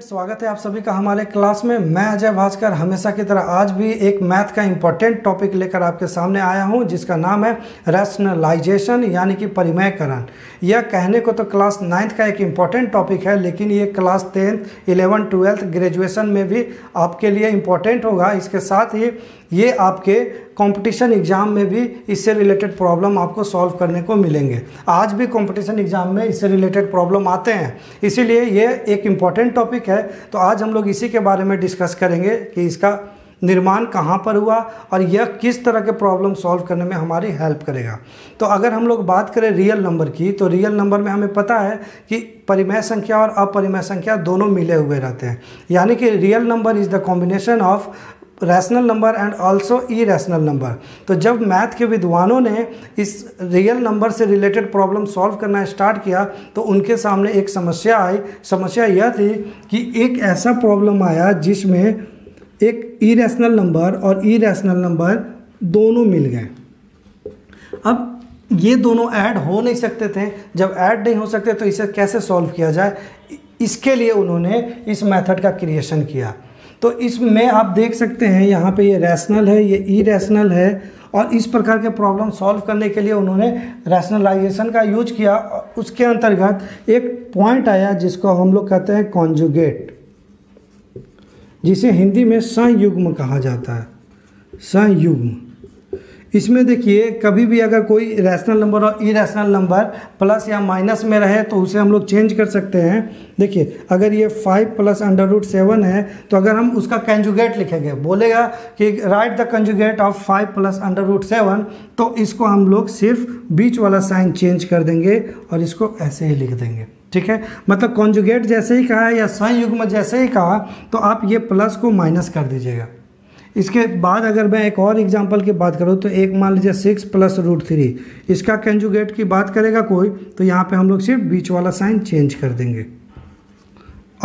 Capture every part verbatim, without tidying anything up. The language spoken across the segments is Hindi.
स्टूडेंट स्वागत है आप सभी का हमारे क्लास में। मैं अजय भास्कर हमेशा की तरह आज भी एक मैथ का इम्पोर्टेंट टॉपिक लेकर आपके सामने आया हूं, जिसका नाम है रैशनलाइजेशन यानी कि परिमेयकरण। यह कहने को तो क्लास नाइन्थ का एक इम्पॉर्टेंट टॉपिक है, लेकिन ये class tenth eleven twelfth graduation में भी आपके लिए इम्पोर्टेंट होगा। इसके साथ ही ये आपके कंपटीशन एग्जाम में भी इससे रिलेटेड प्रॉब्लम आपको सॉल्व करने को मिलेंगे। आज भी कंपटीशन एग्जाम में इससे रिलेटेड प्रॉब्लम आते हैं, इसीलिए ये एक इम्पॉर्टेंट टॉपिक है। तो आज हम लोग इसी के बारे में डिस्कस करेंगे कि इसका निर्माण कहाँ पर हुआ और यह किस तरह के प्रॉब्लम सॉल्व करने में हमारी हेल्प करेगा। तो अगर हम लोग बात करें रियल नंबर की, तो रियल नंबर में हमें पता है कि परिमेय संख्या और अपरिमेय संख्या दोनों मिले हुए रहते हैं, यानी कि real number is the combination of rational number and also irrational number. तो जब मैथ के विद्वानों ने इस रियल नंबर से रिलेटेड प्रॉब्लम सॉल्व करना स्टार्ट किया तो उनके सामने एक समस्या आई। समस्या यह थी कि एक ऐसा प्रॉब्लम आया जिसमें एक इरेशनल नंबर और इरेशनल नंबर दोनों मिल गए। अब ये दोनों ऐड हो नहीं सकते थे, जब ऐड नहीं हो सकते तो इसे कैसे सॉल्व किया जाए, इसके लिए उन्होंने इस मेथड का क्रिएशन किया। तो इसमें आप देख सकते हैं यहाँ पे ये रैशनल है, ये इरेशनल है, और इस प्रकार के प्रॉब्लम सॉल्व करने के लिए उन्होंने रैशनलाइजेशन का यूज किया। उसके अंतर्गत एक पॉइंट आया जिसको हम लोग कहते हैं कॉन्जुगेट, जिसे हिंदी में संयुग्म कहा जाता है, संयुग्म। इसमें देखिए कभी भी अगर कोई रैशनल नंबर और इरेशनल नंबर प्लस या माइनस में रहे तो उसे हम लोग चेंज कर सकते हैं। देखिए अगर ये five plus under root seven है तो अगर हम उसका कंजुगेट लिखेंगे, बोलेगा कि right the conjugate of five plus under root seven, तो इसको हम लोग सिर्फ बीच वाला साइन चेंज कर देंगे और इसको ऐसे ही लिख देंगे। ठीक है, मतलब कंजुगेट जैसे ही कहा या संयुग्म जैसे ही कहा तो आप ये प्लस को माइनस कर दीजिएगा। इसके बाद अगर मैं एक और एग्जांपल की बात करूँ तो एक मान लीजिए सिक्स प्लस रूट थ्री, इसका कंजुगेट की बात करेगा कोई तो यहाँ पे हम लोग सिर्फ बीच वाला साइन चेंज कर देंगे।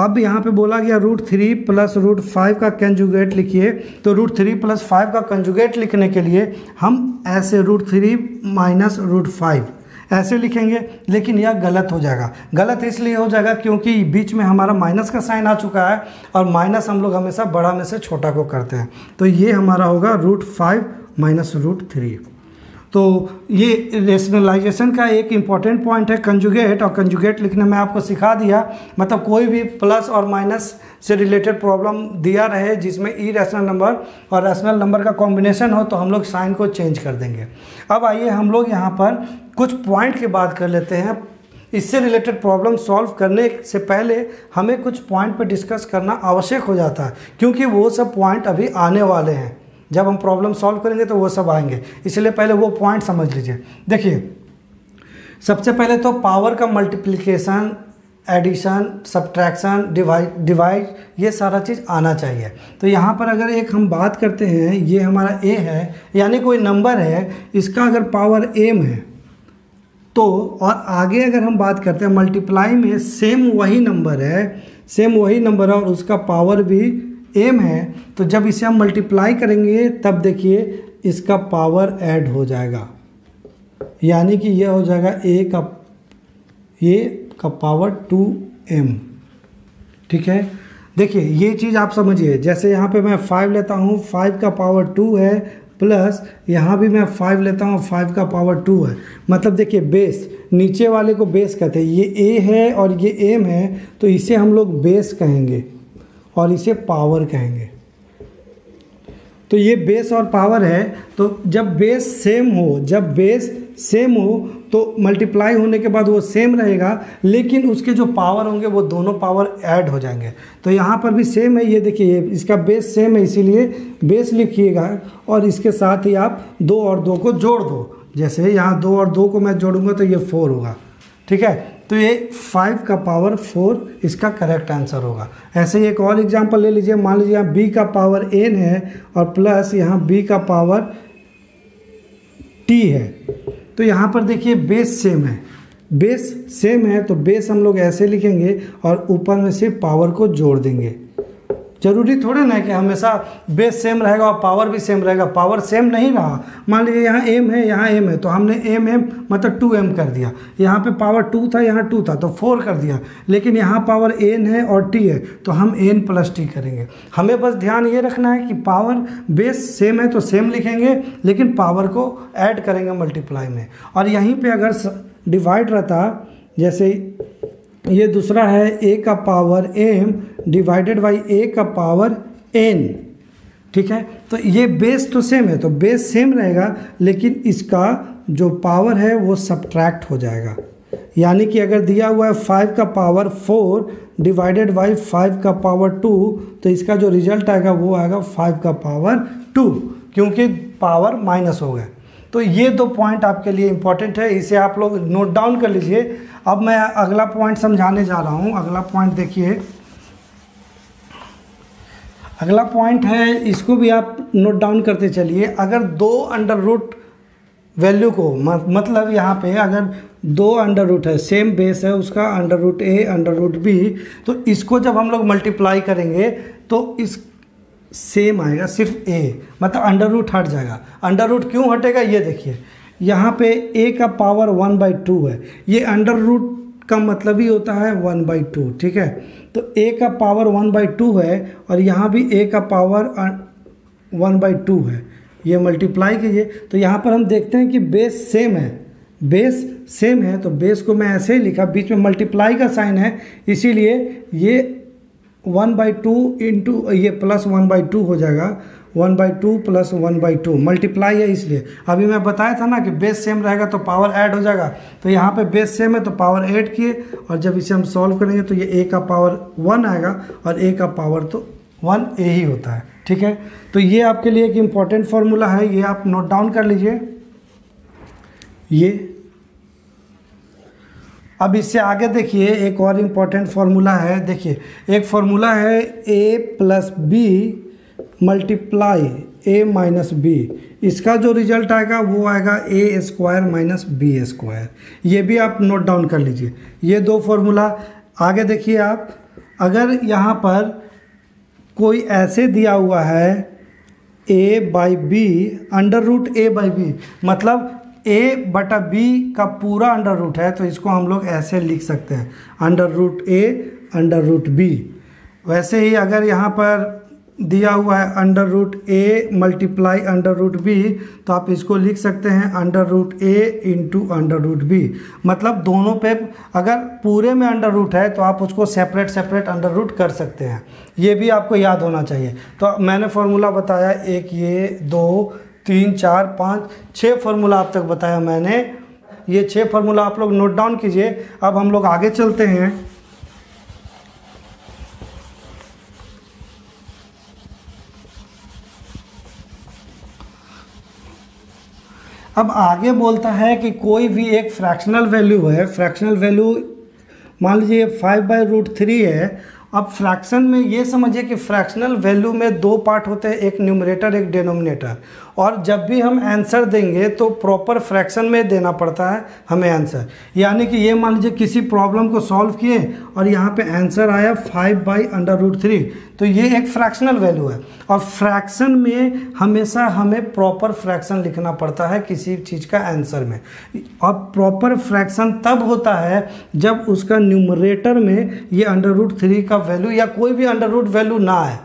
अब यहाँ पे बोला गया root three plus root five का कंजुगेट लिखिए, तो रूट थ्री प्लस फाइव का कंजुगेट लिखने के लिए हम ऐसे root three minus root five ऐसे लिखेंगे, लेकिन यह गलत हो जाएगा। गलत इसलिए हो जाएगा क्योंकि बीच में हमारा माइनस का साइन आ चुका है और माइनस हम लोग हमेशा बड़ा में से छोटा को करते हैं। तो ये हमारा होगा root five minus root three. तो ये रैशनलाइजेशन का एक इम्पॉर्टेंट पॉइंट है कंजुगेट, और कंजुगेट लिखने में आपको सिखा दिया। मतलब कोई भी प्लस और माइनस से रिलेटेड प्रॉब्लम दिया रहे जिसमें इरेशनल नंबर और रैशनल नंबर का कॉम्बिनेशन हो तो हम लोग साइन को चेंज कर देंगे। अब आइए हम लोग यहाँ पर कुछ पॉइंट की बात कर लेते हैं। इससे रिलेटेड प्रॉब्लम सॉल्व करने से पहले हमें कुछ पॉइंट पर डिस्कस करना आवश्यक हो जाता है, क्योंकि वो सब पॉइंट अभी आने वाले हैं। जब हम प्रॉब्लम सॉल्व करेंगे तो वो सब आएंगे, इसलिए पहले वो पॉइंट समझ लीजिए। देखिए सबसे पहले तो पावर का multiplication, addition, subtraction, divide divide ये सारा चीज़ आना चाहिए। तो यहाँ पर अगर एक हम बात करते हैं, ये हमारा ए है यानी कोई नंबर है, इसका अगर पावर एम है तो, और आगे अगर हम बात करते हैं मल्टीप्लाई में सेम वही नंबर है, सेम वही नंबर है और उसका पावर भी एम है, तो जब इसे हम मल्टीप्लाई करेंगे तब देखिए इसका पावर ऐड हो जाएगा, यानी कि यह हो जाएगा ए का ए का पावर टू एम। ठीक है, देखिए ये चीज़ आप समझिए। जैसे यहाँ पे मैं फाइव लेता हूँ, फाइव का पावर टू है, प्लस यहाँ भी मैं फाइव लेता हूँ, फाइव का पावर टू है। मतलब देखिए बेस, नीचे वाले को बेस कहते हैं, ये ए है और ये एम है तो इसे हम लोग बेस कहेंगे और इसे पावर कहेंगे। तो ये बेस और पावर है, तो जब बेस सेम हो, जब बेस सेम हो तो मल्टीप्लाई होने के बाद वो सेम रहेगा, लेकिन उसके जो पावर होंगे वो दोनों पावर ऐड हो जाएंगे। तो यहाँ पर भी सेम है, ये देखिए इसका बेस सेम है इसीलिए बेस लिखिएगा, और इसके साथ ही आप दो और दो को जोड़ दो। जैसे यहाँ दो और दो को मैं जोड़ूंगा तो ये फोर होगा। ठीक है, तो ये फाइव का पावर फोर इसका करेक्ट आंसर होगा। ऐसे ही एक और एग्जांपल ले लीजिए, मान लीजिए यहाँ बी का पावर एन है और प्लस यहाँ बी का पावर टी है, तो यहाँ पर देखिए बेस सेम है, बेस सेम है तो बेस हम लोग ऐसे लिखेंगे और ऊपर में से पावर को जोड़ देंगे। जरूरी थोड़े ना है कि हमेशा बेस सेम रहेगा और पावर भी सेम रहेगा। पावर सेम नहीं रहा, मान लीजिए यहाँ एम है यहाँ एम है, तो हमने एम एम मतलब टू एम कर दिया। यहाँ पे पावर टू था यहाँ टू था तो फोर कर दिया, लेकिन यहाँ पावर एन है और टी है तो हम एन प्लस टी करेंगे। हमें बस ध्यान ये रखना है कि पावर बेस सेम है तो सेम लिखेंगे, लेकिन पावर को ऐड करेंगे मल्टीप्लाई में। और यहीं पर अगर डिवाइड रहता, जैसे ये दूसरा है ए का power M divided by A का पावर एन, ठीक है, तो ये बेस तो सेम है तो बेस सेम रहेगा, लेकिन इसका जो पावर है वो सब्ट्रैक्ट हो जाएगा। यानी कि अगर दिया हुआ है फाइव का power four divided by five का पावर टू, तो इसका जो रिजल्ट आएगा वो आएगा फाइव का पावर टू, क्योंकि पावर माइनस हो गया। तो ये दो पॉइंट आपके लिए इम्पॉर्टेंट है, इसे आप लोग नोट डाउन कर लीजिए। अब मैं अगला पॉइंट समझाने जा रहा हूँ। अगला पॉइंट देखिए, अगला पॉइंट है, इसको भी आप नोट डाउन करते चलिए। अगर दो अंडर रूट वैल्यू को मतलब यहाँ पे अगर दो अंडर रूट है, सेम बेस है उसका, अंडर रूट ए अंडर रूट बी, तो इसको जब हम लोग मल्टीप्लाई करेंगे तो इस सेम आएगा, सिर्फ ए मतलब अंडर रूट हट जाएगा। अंडर रूट क्यों हटेगा ये देखिए, यहाँ पे ए का पावर वन बाई टू है, ये अंडर रूट का मतलब ही होता है वन बाई टू, ठीक है, तो ए का पावर वन बाई टू है और यहाँ भी ए का पावर वन बाई टू है, ये मल्टीप्लाई कीजिए। तो यहाँ पर हम देखते हैं कि बेस सेम है, बेस सेम है तो बेस को मैं ऐसे ही लिखा, बीच में मल्टीप्लाई का साइन है इसीलिए ये वन बाई टू इंटू ये प्लस वन बाई टू हो जाएगा, one by two plus one by two multiply है इसलिए। अभी मैं बताया था ना कि बेस सेम रहेगा तो पावर ऐड हो जाएगा, तो यहाँ पे बेस सेम है तो पावर ऐड किए और जब इसे हम सॉल्व करेंगे तो ये ए का पावर वन आएगा और ए का पावर तो वन ए ही होता है, ठीक है। तो ये आपके लिए एक इम्पॉर्टेंट फॉर्मूला है, ये आप नोट डाउन कर लीजिए। ये अब इससे आगे देखिए एक और इम्पॉर्टेंट फार्मूला है, देखिए एक फार्मूला है A plus B multiply A minus B, इसका जो रिजल्ट आएगा वो आएगा A square minus B square, ये भी आप नोट डाउन कर लीजिए। ये दो फार्मूला आगे देखिए आप, अगर यहाँ पर कोई ऐसे दिया हुआ है A by B under root A by B मतलब ए बटा बी का पूरा अंडर रूट है, तो इसको हम लोग ऐसे लिख सकते हैं अंडर रूट ए अंडर रूट बी। वैसे ही अगर यहाँ पर दिया हुआ है under root A multiply under root B, तो आप इसको लिख सकते हैं under root A into under root B, मतलब दोनों पे अगर पूरे में अंडर रूट है तो आप उसको सेपरेट सेपरेट अंडर रूट कर सकते हैं, ये भी आपको याद होना चाहिए। तो मैंने फॉर्मूला बताया एक, ये दो, तीन, चार, पाँच, छः फार्मूला आप तक बताया मैंने, ये छः फार्मूला आप लोग नोट डाउन कीजिए। अब हम लोग आगे चलते हैं। अब आगे बोलता है कि कोई भी एक फ्रैक्शनल वैल्यू है, फ्रैक्शनल वैल्यू मान लीजिए फाइव बाई रूट थ्री है। अब फ्रैक्शन में ये समझिए कि फ्रैक्शनल वैल्यू में दो पार्ट होते हैं, एक न्यूमरेटर एक डिनोमिनेटर, और जब भी हम आंसर देंगे तो प्रॉपर फ्रैक्शन में देना पड़ता है हमें आंसर। यानी कि ये मान लीजिए किसी प्रॉब्लम को सॉल्व किए और यहाँ पे आंसर आया five by under root three, तो ये एक फ्रैक्शनल वैल्यू है और फ्रैक्शन में हमेशा हमें प्रॉपर फ्रैक्शन लिखना पड़ता है किसी चीज़ का आंसर में। और प्रॉपर फ्रैक्शन तब होता है जब उसका न्यूमरेटर में ये अंडर रूट थ्री का वैल्यू या कोई भी अंडर रूट वैल्यू ना है।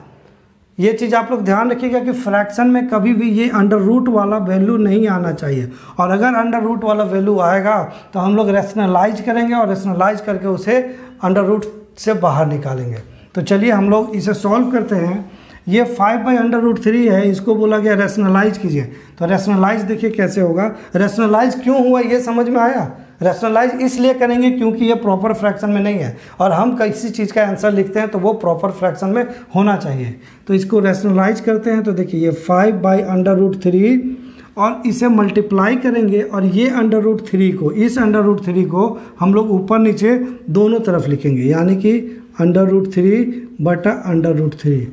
ये चीज़ आप लोग ध्यान रखिएगा कि फ्रैक्शन में कभी भी ये अंडर रूट वाला वैल्यू नहीं आना चाहिए, और अगर अंडर रूट वाला वैल्यू आएगा तो हम लोग रैशनलाइज करेंगे और रैशनलाइज करके उसे अंडर रूट से बाहर निकालेंगे। तो चलिए हम लोग इसे सॉल्व करते हैं। ये five by under root three है, इसको बोला गया रैशनलाइज कीजिए, तो रैशनलाइज देखिए कैसे होगा। रैशनलाइज क्यों हुआ ये समझ में आया? रैशनलाइज इसलिए करेंगे क्योंकि ये प्रॉपर फ्रैक्शन में नहीं है, और हम किसी चीज़ का आंसर लिखते हैं तो वो प्रॉपर फ्रैक्शन में होना चाहिए। तो इसको रैशनलाइज करते हैं, तो देखिए ये five by under root three और इसे मल्टीप्लाई करेंगे और ये अंडर रूट थ्री को, इस अंडर रूट थ्री को हम लोग ऊपर नीचे दोनों तरफ लिखेंगे, यानी कि अंडर रूट थ्री बटा अंडर रूट थ्री।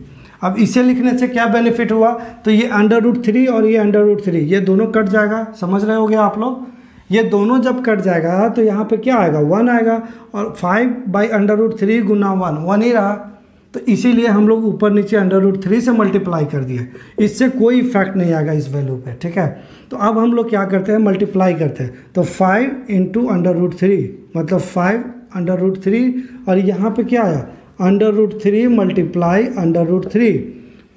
अब इसे लिखने से क्या बेनिफिट हुआ, तो ये अंडर रूट थ्री और ये अंडर रूट थ्री ये दोनों कट जाएगा, समझ रहे होगे आप लोग। ये दोनों जब कट जाएगा तो यहाँ पे क्या आएगा, वन आएगा, और five by under root three गुना वन वन ही रहा, तो इसीलिए हम लोग ऊपर नीचे अंडर रूट थ्री से मल्टीप्लाई कर दिए, इससे कोई इफेक्ट नहीं आएगा इस वैल्यू पे। ठीक है, तो अब हम लोग क्या करते हैं, मल्टीप्लाई करते हैं। तो five into under root three मतलब फाइव अंडर रूट थ्री, और यहाँ पे क्या आया under root three multiply under root three,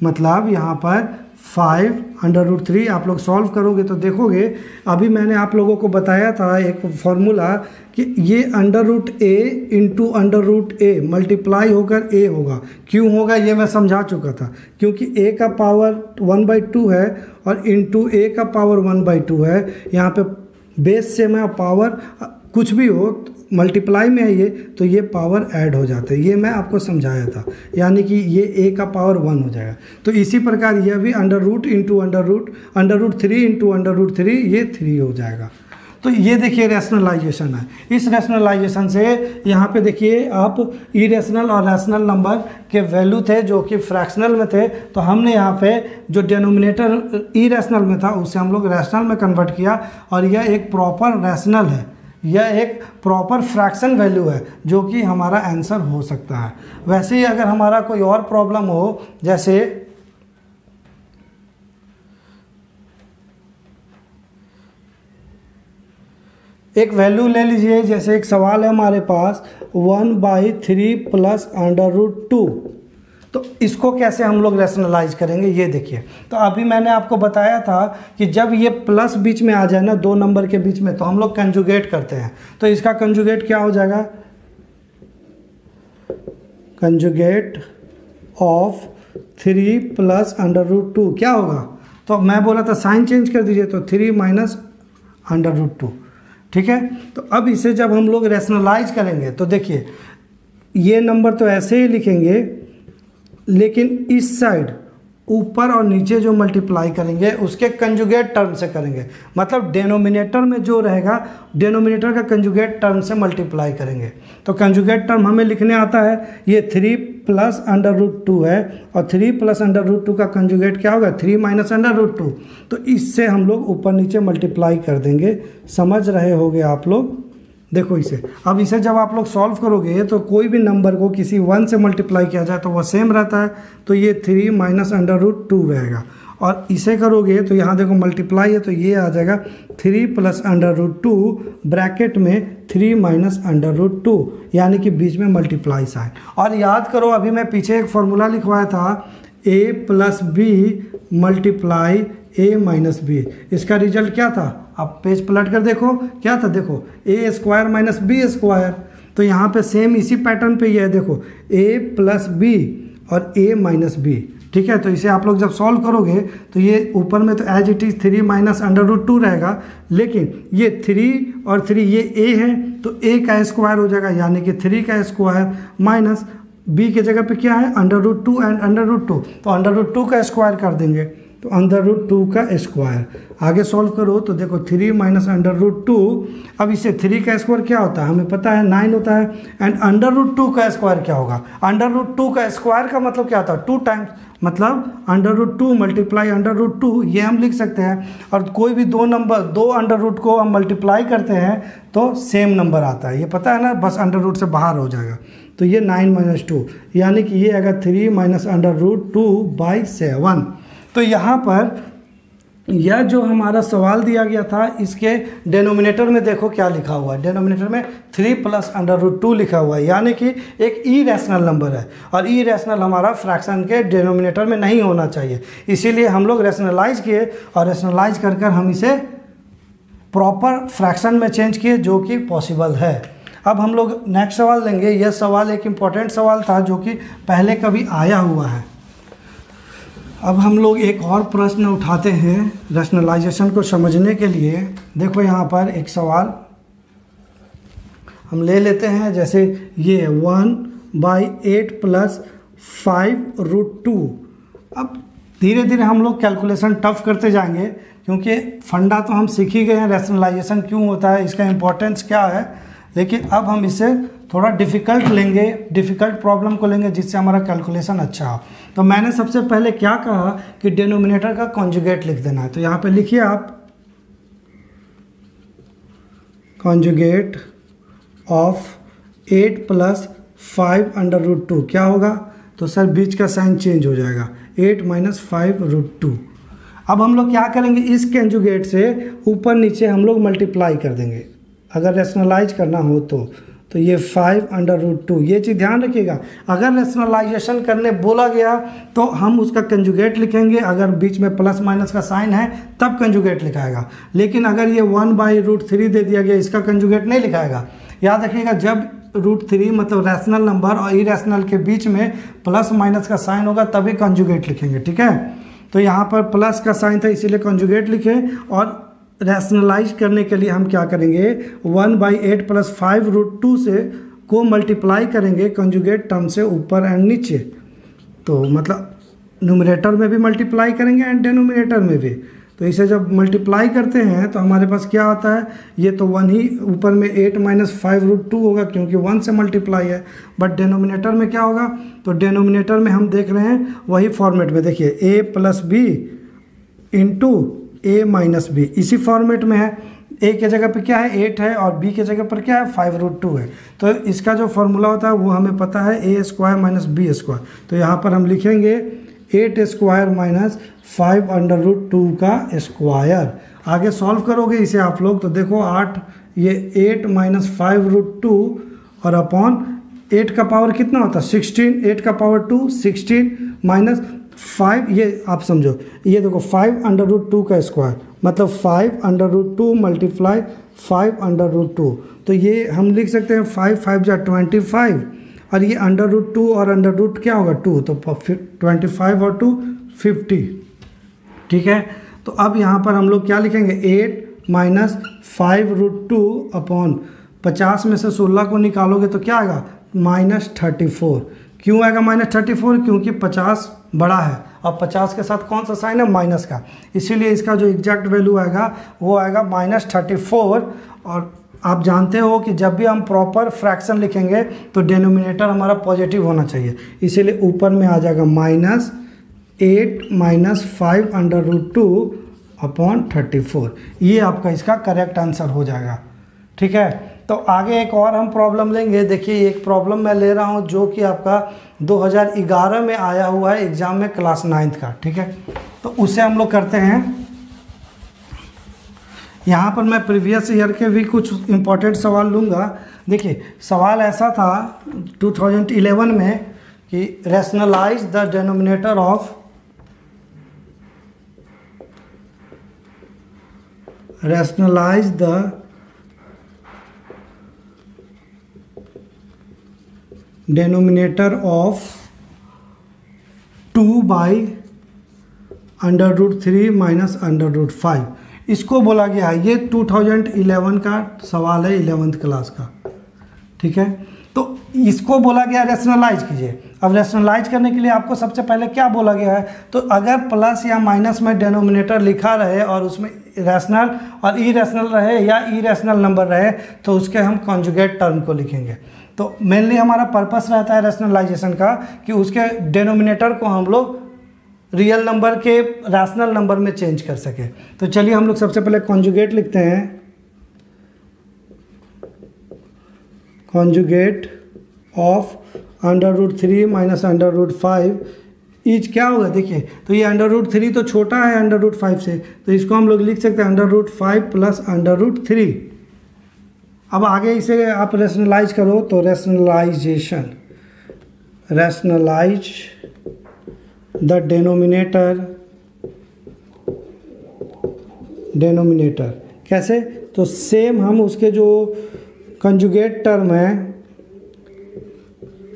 मतलब यहाँ पर फाइव अंडर रूट थ्री। आप लोग सॉल्व करोगे तो देखोगे, अभी मैंने आप लोगों को बताया था एक फॉर्मूला कि ये under root A into under root A multiply होकर ए होगा। क्यों होगा ये मैं समझा चुका था, क्योंकि ए का पावर वन बाई टू है और इंटू ए का पावर वन बाई टू है। यहाँ पे बेस से मैं पावर कुछ भी हो मल्टीप्लाई में है ये, तो ये पावर ऐड हो जाते हैं, ये मैं आपको समझाया था। यानी कि ये ए का पावर वन हो जाएगा। तो इसी प्रकार यह भी under root into under root under root three into under root three, ये थ्री हो जाएगा। तो ये देखिए रैशनलाइजेशन है। इस रैशनलाइजेशन से यहाँ पे देखिए आप इरेशनल और रैशनल नंबर के वैल्यू थे जो कि फ्रैक्शनल में थे, तो हमने यहाँ पे जो डिनोमिनेटर इरेशनल में था उसे हम लोग रैशनल में कन्वर्ट किया, और यह एक प्रॉपर रैशनल है, यह एक प्रॉपर फ्रैक्शन वैल्यू है जो कि हमारा आंसर हो सकता है। वैसे ही अगर हमारा कोई और प्रॉब्लम हो, जैसे एक वैल्यू ले लीजिए, जैसे एक सवाल है हमारे पास one by three plus under root two, तो इसको कैसे हम लोग रैशनलाइज करेंगे ये देखिए। तो अभी मैंने आपको बताया था कि जब ये प्लस बीच में आ जाए ना दो नंबर के बीच में, तो हम लोग कंजुगेट करते हैं। तो इसका कंजुगेट क्या हो जाएगा, conjugate of three plus under root two क्या होगा, तो मैं बोला था साइन चेंज कर दीजिए, तो three minus under root two. ठीक है, तो अब इसे जब हम लोग रैशनलाइज करेंगे तो देखिए ये नंबर तो ऐसे ही लिखेंगे, लेकिन इस साइड ऊपर और नीचे जो मल्टीप्लाई करेंगे उसके कंजुगेट टर्म से करेंगे, मतलब डेनोमिनेटर में जो रहेगा डेनोमिनेटर का कंजुगेट टर्म से मल्टीप्लाई करेंगे। तो कंजुगेट टर्म हमें लिखने आता है, ये three plus under root two है और three plus under root two का कंजुगेट क्या होगा, three minus under root two. तो इससे हम लोग ऊपर नीचे मल्टीप्लाई कर देंगे, समझ रहे होगे आप लोग। देखो इसे, अब इसे जब आप लोग सॉल्व करोगे तो कोई भी नंबर को किसी वन से मल्टीप्लाई किया जाए तो वह सेम रहता है, तो ये three minus under root two रहेगा। और इसे करोगे तो यहाँ देखो मल्टीप्लाई है, तो ये आ जाएगा three plus under root two bracket में three minus under root two, यानी कि बीच में मल्टीप्लाई साइन। और याद करो अभी मैं पीछे एक फॉर्मूला लिखवाया था, A plus B multiply A minus B, इसका रिजल्ट क्या था, आप पेज पलट कर देखो क्या था। देखो A square minus B square, तो यहाँ पे सेम इसी पैटर्न पे ये है, देखो ए प्लस बी और ए माइनस बी। ठीक है, तो इसे आप लोग जब सॉल्व करोगे तो ये ऊपर में तो as it is three minus under root two रहेगा, लेकिन ये थ्री और थ्री ये ए है तो ए का स्क्वायर हो जाएगा, यानी कि थ्री का स्क्वायर माइनस बी के जगह पे क्या है under root two and under root two, तो अंडर रूट टू का स्क्वायर कर देंगे, तो अंडर रूट टू का स्क्वायर। आगे सॉल्व करो तो देखो three minus under root two, अब इसे थ्री का स्क्वायर क्या होता है हमें पता है नाइन होता है, एंड अंडर रूट टू का स्क्वायर क्या होगा, अंडर रूट टू का स्क्वायर का मतलब क्या होता है टू टाइम्स, मतलब under root two multiply under root two, ये हम लिख सकते हैं। और कोई भी दो नंबर दो अंडर रूट को हम मल्टीप्लाई करते हैं तो सेम नंबर आता है, ये पता है ना, बस अंडर रूट से बाहर हो जाएगा। तो ये नाइन माइनस टू, यानी कि ये आएगा three minus under root two by seven. तो यहाँ पर यह जो हमारा सवाल दिया गया था इसके डेनोमिनेटर में देखो क्या लिखा हुआ है, डेनोमिनेटर में three plus under root two लिखा हुआ है, यानी कि एक इरेशनल नंबर है, और इरेशनल हमारा फ्रैक्शन के डेनोमिनेटर में नहीं होना चाहिए, इसीलिए हम लोग रैशनलाइज किए और रैशनलाइज कर कर हम इसे प्रॉपर फ्रैक्शन में चेंज किए जो कि पॉसिबल है। अब हम लोग नेक्स्ट सवाल लेंगे, यह सवाल एक इम्पॉर्टेंट सवाल था जो कि पहले कभी आया हुआ है। अब हम लोग एक और प्रश्न उठाते हैं रैशनलाइजेशन को समझने के लिए। देखो यहाँ पर एक सवाल हम ले लेते हैं, जैसे ये one by eight plus five root two. अब धीरे धीरे हम लोग कैलकुलेशन टफ करते जाएंगे, क्योंकि फंडा तो हम सीख ही गए हैं रैशनलाइजेशन क्यों होता है, इसका इम्पोर्टेंस क्या है, लेकिन अब हम इसे थोड़ा डिफ़िकल्ट लेंगे, डिफ़िकल्ट प्रॉब्लम को लेंगे जिससे हमारा कैलकुलेशन अच्छा हो। तो मैंने सबसे पहले क्या कहा कि डिनोमिनेटर का कॉन्जुगेट लिख देना है, तो यहाँ पे लिखिए आप conjugate of eight plus five under root two क्या होगा, तो सर बीच का साइन चेंज हो जाएगा, eight minus five root two. अब हम लोग क्या करेंगे, इस कंजुगेट से ऊपर नीचे हम लोग मल्टीप्लाई कर देंगे अगर रैशनलाइज करना हो तो तो ये फाइव अंडर रूट टू, ये चीज़ ध्यान रखिएगा। अगर रैशनलाइजेशन करने बोला गया तो हम उसका कंजुगेट लिखेंगे, अगर बीच में प्लस माइनस का साइन है तब कंजुगेट लिखाएगा, लेकिन अगर ये वन बाई रूट थ्री दे दिया गया इसका कंजुगेट नहीं लिखाएगा। याद रखिएगा जब रूट थ्री मतलब रैशनल नंबर और इरैशनल के बीच में प्लस माइनस का साइन होगा तभी कंजुगेट लिखेंगे, ठीक है। तो यहाँ पर प्लस का साइन था इसीलिए कंजुगेट लिखे, और रैशनलाइज करने के लिए हम क्या करेंगे, one by eight plus five root two से को मल्टीप्लाई करेंगे कंजुगेट टर्म से ऊपर एंड नीचे, तो मतलब न्यूमरेटर में भी मल्टीप्लाई करेंगे एंड डिनोमिनेटर में भी। तो इसे जब मल्टीप्लाई करते हैं तो हमारे पास क्या आता है, ये तो वन ही ऊपर में eight minus five root two होगा क्योंकि वन से मल्टीप्लाई है, बट डिनोमिनेटर में क्या होगा, तो डिनोमिनेटर में हम देख रहे हैं वही फॉर्मेट में, देखिए A plus B into A minus B, इसी फॉर्मेट में है। ए के जगह पर क्या है एट है और बी के जगह पर क्या है फाइव रूट टू है, तो इसका जो फॉर्मूला होता है वो हमें पता है A square minus B square. तो यहाँ पर हम लिखेंगे eight square minus five under root two का स्क्वायर। आगे सॉल्व करोगे इसे आप लोग तो देखो आठ, ये eight minus five root two और अपॉन एट का पावर कितना होता है सिक्सटीन, एट का power two sixteen minus five, ये आप समझो, ये देखो फाइव अंडर रूट टू का स्क्वायर मतलब five under root two multiply five under root two, तो ये हम लिख सकते हैं फाइव फाइव जा ट्वेंटी फाइव और ये अंडर रूट टू और अंडर रूट क्या होगा टू, तो ट्वेंटी फाइव और टू फिफ्टी, ठीक है। तो अब यहाँ पर हम लोग क्या लिखेंगे, eight minus five root two upon पचास में से सोलह को निकालोगे तो क्या आएगा माइनस थर्टी फोर। क्यों आएगा माइनस थर्टी फोर, क्योंकि पचास बड़ा है और पचास के साथ कौन सा साइन है माइनस का, इसीलिए इसका जो एग्जैक्ट वैल्यू आएगा वो आएगा माइनस थर्टी फोर। और आप जानते हो कि जब भी हम प्रॉपर फ्रैक्शन लिखेंगे तो डिनोमिनेटर हमारा पॉजिटिव होना चाहिए, इसीलिए ऊपर में आ जाएगा minus eight minus five under root two upon thirty four, ये आपका इसका करेक्ट आंसर हो जाएगा, ठीक है। तो आगे एक और हम प्रॉब्लम लेंगे, देखिए एक प्रॉब्लम मैं ले रहा हूँ जो कि आपका दो हज़ार ग्यारह में आया हुआ है एग्ज़ाम में क्लास नाइन्थ का, ठीक है। तो उसे हम लोग करते हैं। यहाँ पर मैं प्रीवियस ईयर के भी कुछ इम्पोर्टेंट सवाल लूँगा। देखिए सवाल ऐसा था दो हज़ार ग्यारह में कि rationalise the denominator of rationalise the denominator of two by under root three minus under root five, इसको बोला गया है। ये दो हज़ार ग्यारह का सवाल है इलेवेंथ क्लास का, ठीक है। तो इसको बोला गया रैशनलाइज कीजिए। अब रैशनलाइज करने के लिए आपको सबसे पहले क्या बोला गया है, तो अगर प्लस या माइनस में डिनोमिनेटर लिखा रहे और उसमें रैशनल और इरैशनल रहे या इरैशनल नंबर रहे तो उसके हम कॉन्जुगेट टर्म को लिखेंगे। तो मेनली हमारा पर्पस रहता है रैशनलाइजेशन का कि उसके डिनोमिनेटर को हम लोग रियल नंबर के रैशनल नंबर में चेंज कर सके। तो चलिए हम लोग सबसे पहले कॉन्जुगेट लिखते हैं, conjugate of under root three minus under root five is क्या होगा, देखिए तो ये अंडर रूट थ्री तो छोटा है अंडर रूट फाइव से, तो इसको हम लोग लिख सकते हैं under root five plus under root three. अब आगे इसे आप रैशनलाइज करो तो rationalisation, rationalise the denominator, denominator कैसे, तो सेम हम उसके जो कंजुगेट टर्म है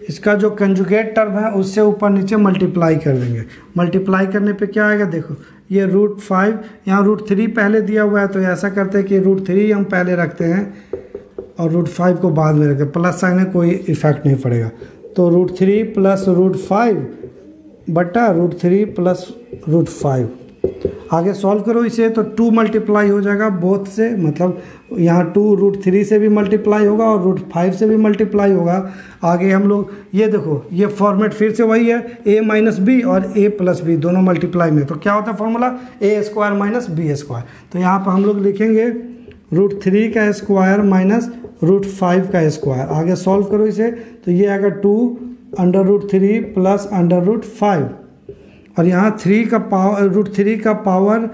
इसका जो कंजुगेट टर्म है उससे ऊपर नीचे मल्टीप्लाई कर देंगे। मल्टीप्लाई करने पे क्या आएगा, देखो ये रूट फाइव, यहाँ रूट थ्री पहले दिया हुआ है तो ऐसा करते हैं कि रूट थ्री हम पहले रखते हैं और रूट फाइव को बाद में रखते हैं, प्लस साइन है कोई इफेक्ट नहीं पड़ेगा। तो root three plus root five बटा root three plus root five. आगे सॉल्व करो इसे तो टू मल्टीप्लाई हो जाएगा बोथ से, मतलब यहाँ टू रूट थ्री से भी मल्टीप्लाई होगा और रूट फाइव से भी मल्टीप्लाई होगा। आगे हम लोग ये देखो ये फॉर्मेट फिर से वही है, ए माइनस बी और ए प्लस बी दोनों मल्टीप्लाई में, तो क्या होता है formula A square minus B square. तो यहाँ पर हम लोग लिखेंगे रूट थ्री का स्क्वायर माइनस रूट फाइव का स्क्वायर। आगे सॉल्व करो इसे तो ये आएगा two under root three plus under root five, और यहाँ थ्री का पावर रूट थ्री का पावर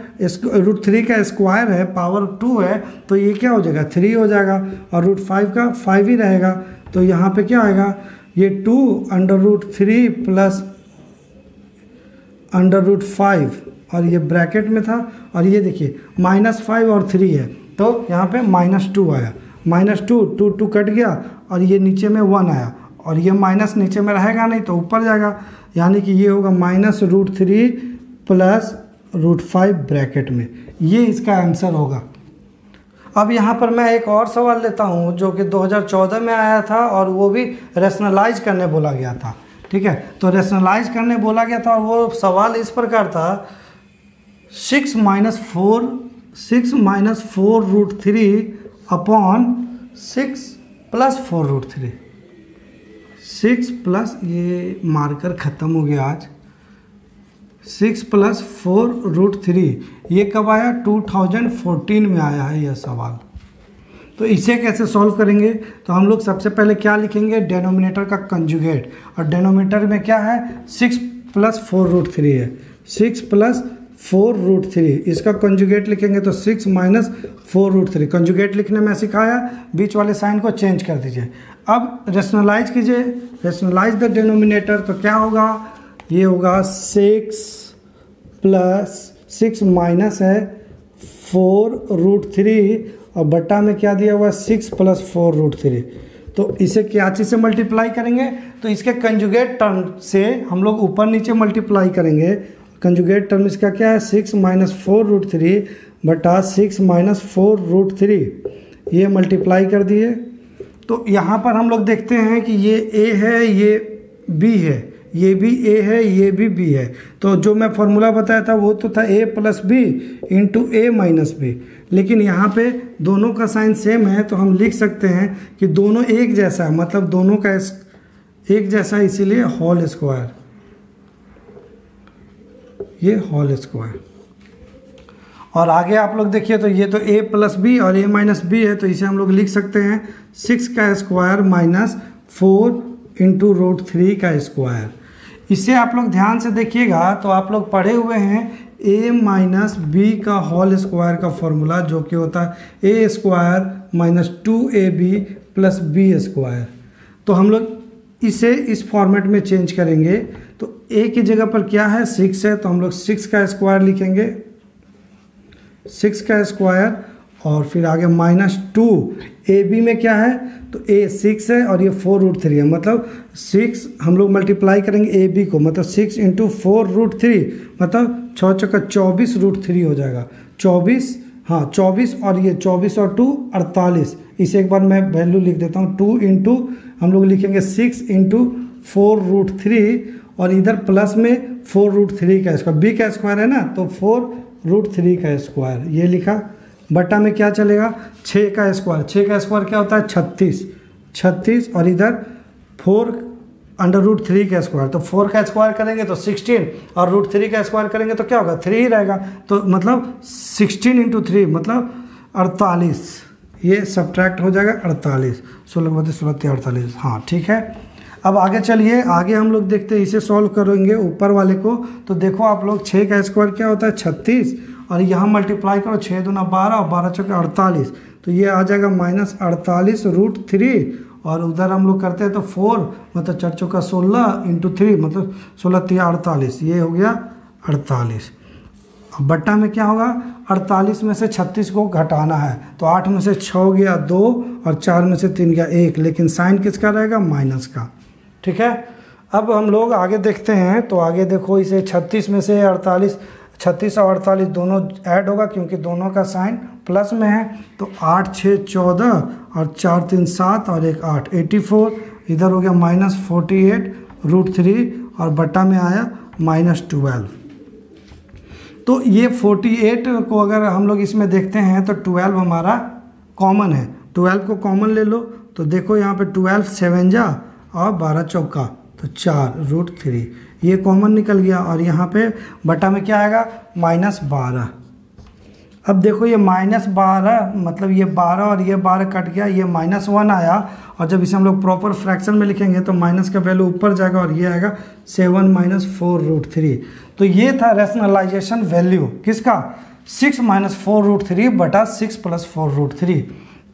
रूट थ्री का स्क्वायर है, पावर टू है, तो ये क्या हो जाएगा थ्री हो जाएगा, और रूट फाइव का फाइव ही रहेगा। तो यहाँ पे क्या आएगा, ये two under root three plus under root five, और ये ब्रैकेट में था, और ये देखिए माइनस फाइव और थ्री है, तो यहाँ पे माइनस टू आया, minus two two two cut गया, और ये नीचे में वन आया, और ये माइनस नीचे में रहेगा नहीं तो ऊपर जाएगा, यानी कि ये होगा minus root three plus root five bracket में, ये इसका आंसर होगा। अब यहाँ पर मैं एक और सवाल लेता हूँ जो कि दो हज़ार चौदह में आया था, और वो भी रैशनलाइज करने बोला गया था, ठीक है। तो रैशनलाइज करने बोला गया था, और वो सवाल इस प्रकार था, six minus four six minus four root three upon six plus four root three, six plus, ये मार्कर ख़त्म हो गया आज, six plus four root three, ये कब आया टू थाउज़ेंड फोर्टीन में आया है यह सवाल। तो इसे कैसे सॉल्व करेंगे, तो हम लोग सबसे पहले क्या लिखेंगे, डेनोमिनेटर का कंजुगेट, और डेनोमिनेटर में क्या है six plus four root three है, six plus four root three, इसका कंजुगेट लिखेंगे तो six minus four root three, conjugate लिखने में सिखाया, बीच वाले साइन को चेंज कर दीजिए। अब रैशनलाइज कीजिए, रैशनलाइज द डिनोमिनेटर, तो क्या होगा, ये होगा सिक्स प्लस सिक्स माइनस है फोर रूट थ्री, और बट्टा में क्या दिया हुआ six plus four root three, तो इसे क्या चीज़ से मल्टीप्लाई करेंगे, तो इसके कंजुगेट टर्म से हम लोग ऊपर नीचे मल्टीप्लाई करेंगे, कंजुगेट टर्म इसका क्या है six minus four root three बटा six minus four root three, ये मल्टीप्लाई कर दिए। तो यहाँ पर हम लोग देखते हैं कि ये ए है, ये बी है, ये भी ए है, ये भी बी है, तो जो मैं फॉर्मूला बताया था वो तो था A plus B into A minus B, लेकिन यहाँ पे दोनों का साइन सेम है, तो हम लिख सकते हैं कि दोनों एक जैसा, मतलब दोनों का एक जैसा, इसीलिए होल स्क्वायर, ये होल स्क्वायर। और आगे आप लोग देखिए, तो ये तो a प्लस बी और a माइनस बी है, तो इसे हम लोग लिख सकते हैं सिक्स का square minus four into root three का स्क्वायर। इसे आप लोग ध्यान से देखिएगा, तो आप लोग पढ़े हुए हैं a माइनस बी का होल स्क्वायर का फॉर्मूला, जो कि होता है a square minus two A B plus B square. तो हम लोग इसे इस फॉर्मेट में चेंज करेंगे, तो a की जगह पर क्या है सिक्स है, तो हम लोग सिक्स का स्क्वायर लिखेंगे, सिक्स का स्क्वायर, और फिर आगे माइनस टू, ए बी में क्या है तो a सिक्स है और ये फोर रूट थ्री है, मतलब सिक्स हम लोग मल्टीप्लाई करेंगे ए बी को, मतलब six into four root three, मतलब छः चौका चौबीस रूट थ्री हो जाएगा, चौबीस, हाँ चौबीस, और ये चौबीस और टू अड़तालीस, इसे एक बार मैं वैल्यू लिख देता हूँ, टू इंटू हम लोग लिखेंगे six into four root three, और इधर प्लस में फोर रूट थ्री का स्क्वायर, बी का स्क्वायर है ना, तो फोर रूट थ्री का स्क्वायर ये लिखा, बट्टा में क्या चलेगा छः का स्क्वायर, छः का स्क्वायर क्या होता है छत्तीस, छत्तीस, और इधर फोर अंडर रूट थ्री का स्क्वायर, तो फोर का स्क्वायर करेंगे तो सिक्सटीन, और रूट थ्री का स्क्वायर करेंगे तो क्या होगा थ्री ही रहेगा, तो मतलब सिक्सटीन इंटू थ्री मतलब अड़तालीस, ये सब्ट्रैक्ट हो जाएगा अड़तालीस, सोलह बत्तीस सोलह अड़तालीस, हाँ ठीक है। अब आगे चलिए, आगे हम लोग देखते हैं, इसे सॉल्व करेंगे ऊपर वाले को, तो देखो आप लोग छः का स्क्वायर क्या होता है छत्तीस, और यहाँ मल्टीप्लाई करो छः दूना बारह और बारह चौके अड़तालीस, तो ये आ जाएगा माइनस अड़तालीस रूट थ्री, और उधर हम लोग करते हैं तो फोर मतलब चार चौका सोलह इंटू थ्री मतलब सोलह तिया अड़तालीस, ये हो गया अड़तालीस। अब बट्टा में क्या होगा अड़तालीस में से छत्तीस को घटाना है, तो आठ में से छः गया दो और चार में से तीन गया एक, लेकिन साइन किसका रहेगा माइनस का, ठीक है। अब हम लोग आगे देखते हैं, तो आगे देखो इसे छत्तीस में से अड़तालीस, छत्तीस और अड़तालीस दोनों ऐड होगा क्योंकि दोनों का साइन प्लस में है, तो आठ छः चौदह और चार तीन सात और एक आठ एटी फोर, इधर हो गया minus forty eight root three, और बट्टा में आया माइनस ट्वेल्व। तो ये फोर्टी एट को अगर हम लोग इसमें देखते हैं तो ट्वेल्व हमारा कॉमन है, ट्वेल्व को कॉमन ले लो, तो देखो यहाँ पे ट्वेल्व सेवन जा और बारह चौका तो चार रूट थ्री, ये कॉमन निकल गया, और यहाँ पे बटा में क्या आएगा माइनस बारह। अब देखो ये माइनस बारह, मतलब ये बारह और ये बारह कट गया, ये माइनस वन आया, और जब इसे हम लोग प्रॉपर फ्रैक्शन में लिखेंगे तो माइनस का वैल्यू ऊपर जाएगा और ये आएगा seven minus four root three. तो ये था रैशनलाइजेशन वैल्यू किसका, six minus four root three बटा six plus four root three.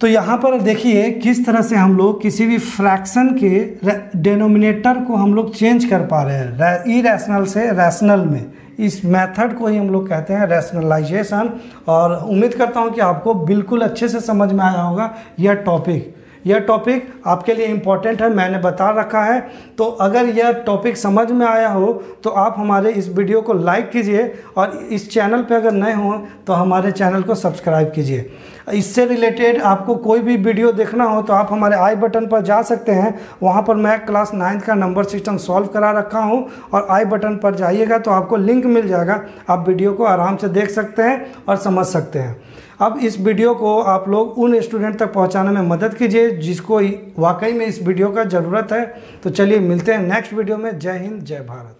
तो यहाँ पर देखिए किस तरह से हम लोग किसी भी फ्रैक्शन के डेनोमिनेटर को हम लोग चेंज कर पा रहे हैं इरेशनल से रैशनल में। इस मेथड को ही हम लोग कहते हैं रैशनलाइजेशन। और उम्मीद करता हूँ कि आपको बिल्कुल अच्छे से समझ में आया होगा यह टॉपिक। यह टॉपिक आपके लिए इम्पॉर्टेंट है, मैंने बता रखा है। तो अगर यह टॉपिक समझ में आया हो तो आप हमारे इस वीडियो को लाइक कीजिए, और इस चैनल पर अगर नए हों तो हमारे चैनल को सब्सक्राइब कीजिए। इससे रिलेटेड आपको कोई भी वीडियो देखना हो तो आप हमारे आई बटन पर जा सकते हैं, वहाँ पर मैं क्लास नाइन्थ का नंबर सिस्टम सॉल्व करा रखा हूँ, और आई बटन पर जाइएगा तो आपको लिंक मिल जाएगा, आप वीडियो को आराम से देख सकते हैं और समझ सकते हैं। अब इस वीडियो को आप लोग उन स्टूडेंट तक पहुंचाने में मदद कीजिए जिसको वाकई में इस वीडियो का ज़रूरत है। तो चलिए मिलते हैं नेक्स्ट वीडियो में। जय हिंद, जय भारत।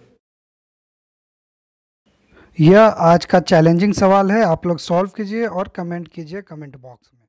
यह आज का चैलेंजिंग सवाल है, आप लोग सॉल्व कीजिए और कमेंट कीजिए कमेंट बॉक्स में।